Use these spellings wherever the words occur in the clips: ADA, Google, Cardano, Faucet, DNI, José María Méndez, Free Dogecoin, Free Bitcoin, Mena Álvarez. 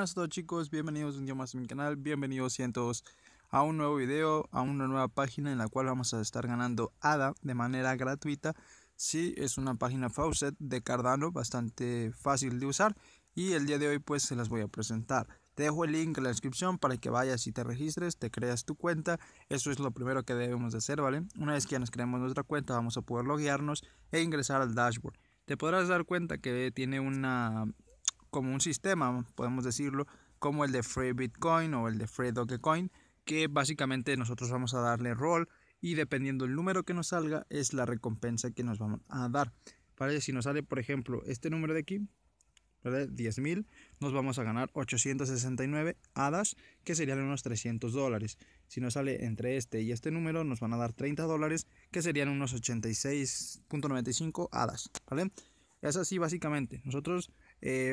Hola a todos, chicos, bienvenidos un día más a mi canal, bienvenidos cientos a un nuevo video, a una nueva página en la cual vamos a estar ganando ADA de manera gratuita. Sí, es una página faucet de Cardano, bastante fácil de usar, y el día de hoy pues se las voy a presentar. Te dejo el link en la descripción para que vayas y te registres, te creas tu cuenta. Eso es lo primero que debemos de hacer, ¿vale? Una vez que ya nos creemos nuestra cuenta vamos a poder loguearnos e ingresar al dashboard. Te podrás dar cuenta que tiene como un sistema, podemos decirlo, como el de Free Bitcoin o el de Free Dogecoin, que básicamente nosotros vamos a darle rol y dependiendo el número que nos salga es la recompensa que nos vamos a dar. ¿Vale? Si nos sale, por ejemplo, este número de aquí, ¿vale? 10.000, nos vamos a ganar 869 hadas, que serían unos $300. Si nos sale entre este y este número, nos van a dar $30, que serían unos 86.95 hadas, ¿vale? Es así básicamente. Nosotros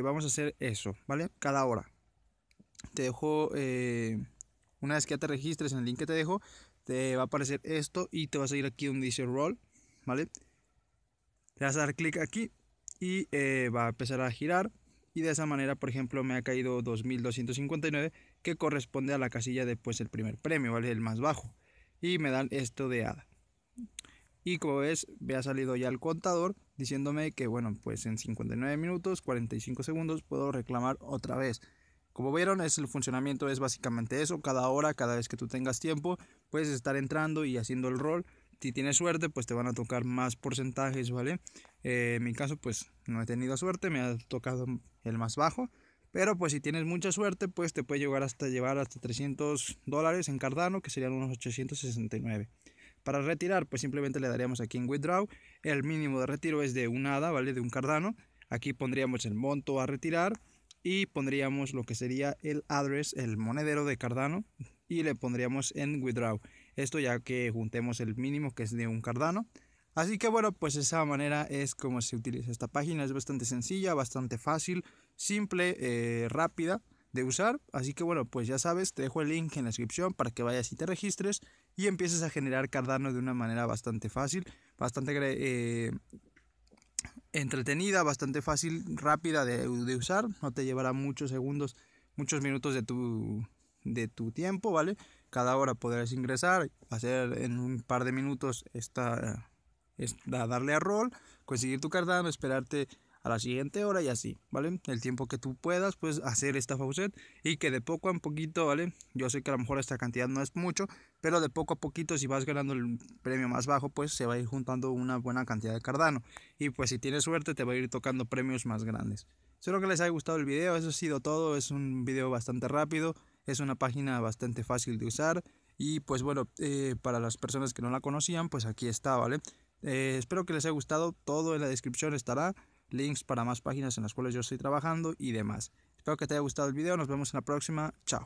vamos a hacer eso, ¿vale? Cada hora. Te dejo, una vez que ya te registres en el link que te dejo, te va a aparecer esto y te vas a ir aquí donde dice Roll, ¿vale? Le vas a dar clic aquí y va a empezar a girar. Y de esa manera, por ejemplo, me ha caído 2.259, que corresponde a la casilla de pues el primer premio, ¿vale? El más bajo. Y me dan esto de ADA. Y como ves, me ha salido ya el contador diciéndome que, bueno, pues en 59 minutos, 45 segundos puedo reclamar otra vez. Como vieron, el funcionamiento es básicamente eso. Cada hora, cada vez que tú tengas tiempo, puedes estar entrando y haciendo el rol. Si tienes suerte, pues te van a tocar más porcentajes, ¿vale? En mi caso, pues no he tenido suerte, me ha tocado el más bajo. Pero pues si tienes mucha suerte, pues te puede llevar hasta $300 en Cardano, que serían unos 869. Para retirar, pues simplemente le daríamos aquí en Withdraw. El mínimo de retiro es de un ADA, ¿vale? De un Cardano. Aquí pondríamos el monto a retirar y pondríamos lo que sería el address, el monedero de Cardano. Y le pondríamos en Withdraw. Esto ya que juntemos el mínimo que es de un Cardano. Así que bueno, pues de esa manera es como se utiliza esta página. Es bastante sencilla, bastante fácil, simple, rápida de usar. Así que bueno, pues ya sabes, te dejo el link en la descripción para que vayas y te registres y empieces a generar Cardano de una manera bastante fácil, bastante entretenida, bastante fácil, rápida de usar. No te llevará muchos segundos, muchos minutos de tu tiempo, ¿vale? Cada hora podrás ingresar, hacer en un par de minutos darle a roll, conseguir tu Cardano, esperarte a la siguiente hora y así, ¿vale? El tiempo que tú puedas, pues, hacer esta faucet y que de poco a poquito, ¿vale? Yo sé que a lo mejor esta cantidad no es mucho, pero de poco a poquito, si vas ganando el premio más bajo, pues se va a ir juntando una buena cantidad de Cardano. Y pues si tienes suerte, te va a ir tocando premios más grandes. Espero que les haya gustado el video, eso ha sido todo. Es un video bastante rápido, es una página bastante fácil de usar. Y pues bueno, para las personas que no la conocían, pues aquí está, ¿vale? Espero que les haya gustado, todo en la descripción estará. Links para más páginas en las cuales yo estoy trabajando y demás. Espero que te haya gustado el video, nos vemos en la próxima, chao.